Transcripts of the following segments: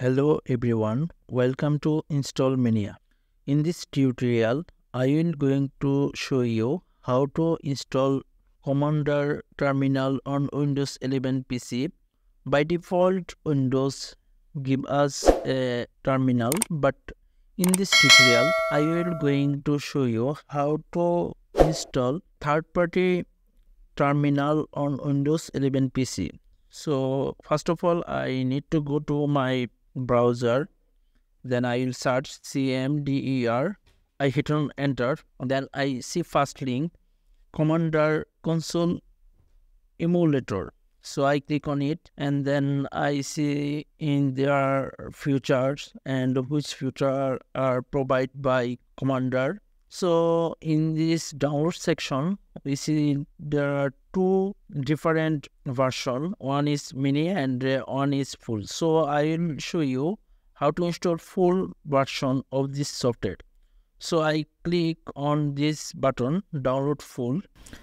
Hello everyone, welcome to Install Mania. In this tutorial, I will going to show you how to install Cmder terminal on Windows 11 PC. By default, Windows give us a terminal, but in this tutorial, I will going to show you how to install third-party terminal on Windows 11 PC. So first of all, I need to go to my browser, then I will search Cmder. I hit on enter, then I see first link, Cmder console emulator. So I click on it, and then I see in their features and which features are provided by Cmder. So in this download section, we see there are two different versions. One is mini and one is full. So I will show you how to install full version of this software. So I click on this button, download full.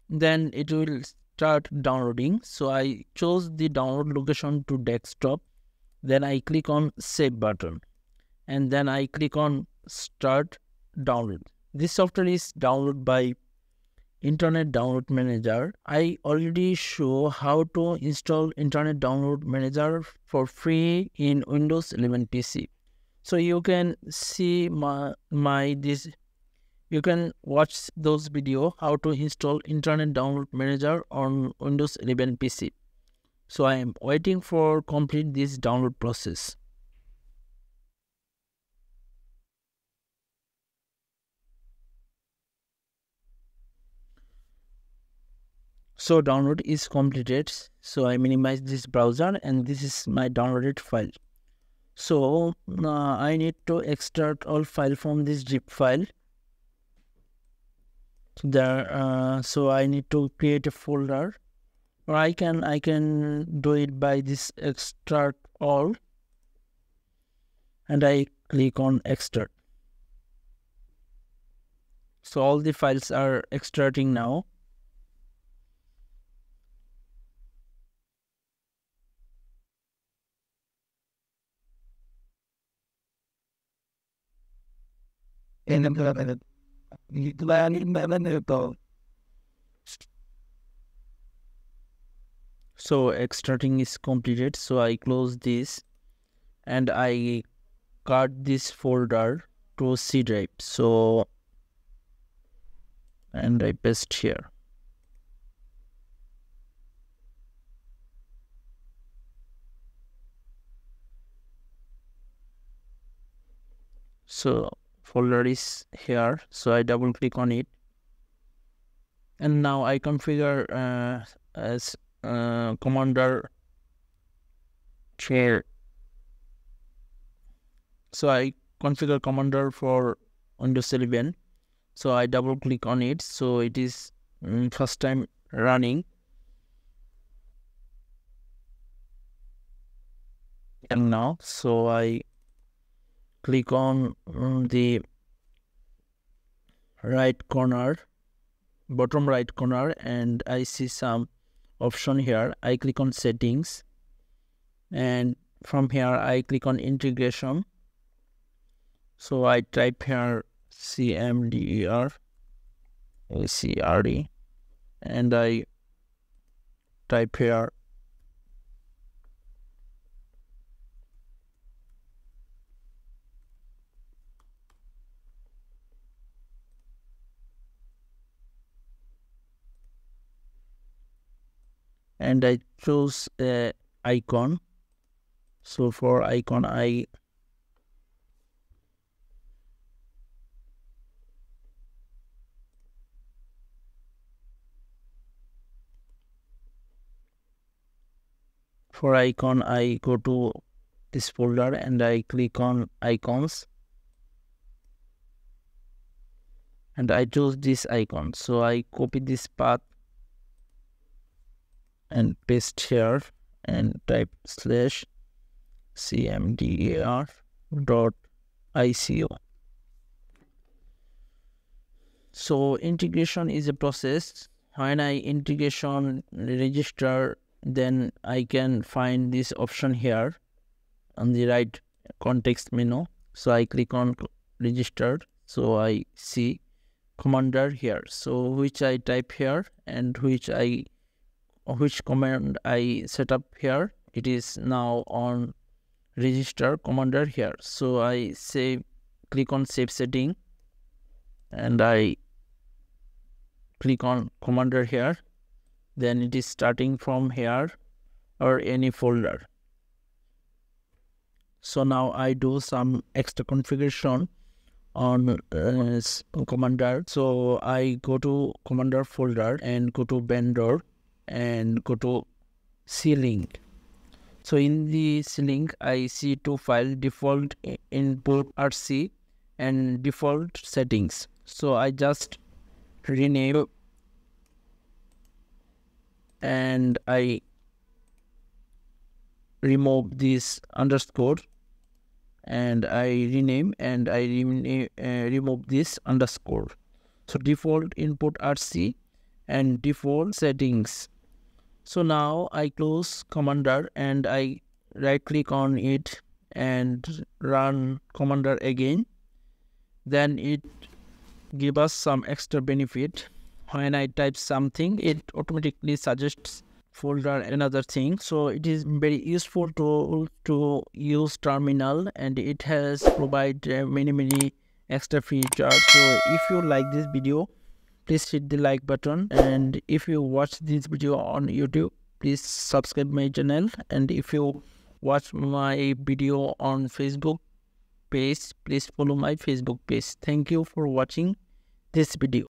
Then it will start downloading. So I chose the download location to desktop. Then I click on save button. And then I click on start download. This software is downloaded by Internet Download Manager. I already show how to install Internet Download Manager for free in Windows 11 PC. So you can see you can watch those video how to install Internet Download Manager on Windows 11 PC. So I am waiting for complete this download process. So download is completed. So I minimize this browser, and this is my downloaded file. So I need to extract all file from this zip file. So I need to create a folder, or I can do it by this extract all, and I click on extract. So all the files are extracting now. So extracting is completed. So I close this, and I cut this folder to C drive. So, and I paste here. So folder is here, so I double click on it, and now I configure as Cmder share. So I configure Cmder for Windows 11. So I double click on it. So it is first time running, and now so I click on the right corner, bottom right corner, and I see some option here. I click on settings, and from here I click on integration. So I type here Cmder, and I type here and I choose a icon. So for icon, I go to this folder, and I click on icons, and I choose this icon. So I copy this path and paste here, and type /cmder.ico. So integration is a process. When I integration register, then I can find this option here on the right context menu. So I click on registered. So I see Cmder here, so which I type here and which command I set up here. It is now on register Cmder here. So I say click on save setting and I click on Cmder here. Then it is starting from here or any folder. So now I do some extra configuration on Cmder. So I go to Cmder folder and go to vendor and go to C-link. So in the C-link I see two files, default input RC and default settings. So I just rename and I remove this underscore and I rename and I remove this underscore. So default input RC and default settings. So now I close Cmder and I right click on it and run Cmder again. Then it gives us some extra benefit. When I type something, it automatically suggests folder another thing. So it is very useful to use terminal, and it has provided many extra features. So if you like this video, please hit the like button, and if you watch this video on YouTube, please subscribe my channel. And if you watch my video on Facebook page, please follow my Facebook page. Thank you for watching this video.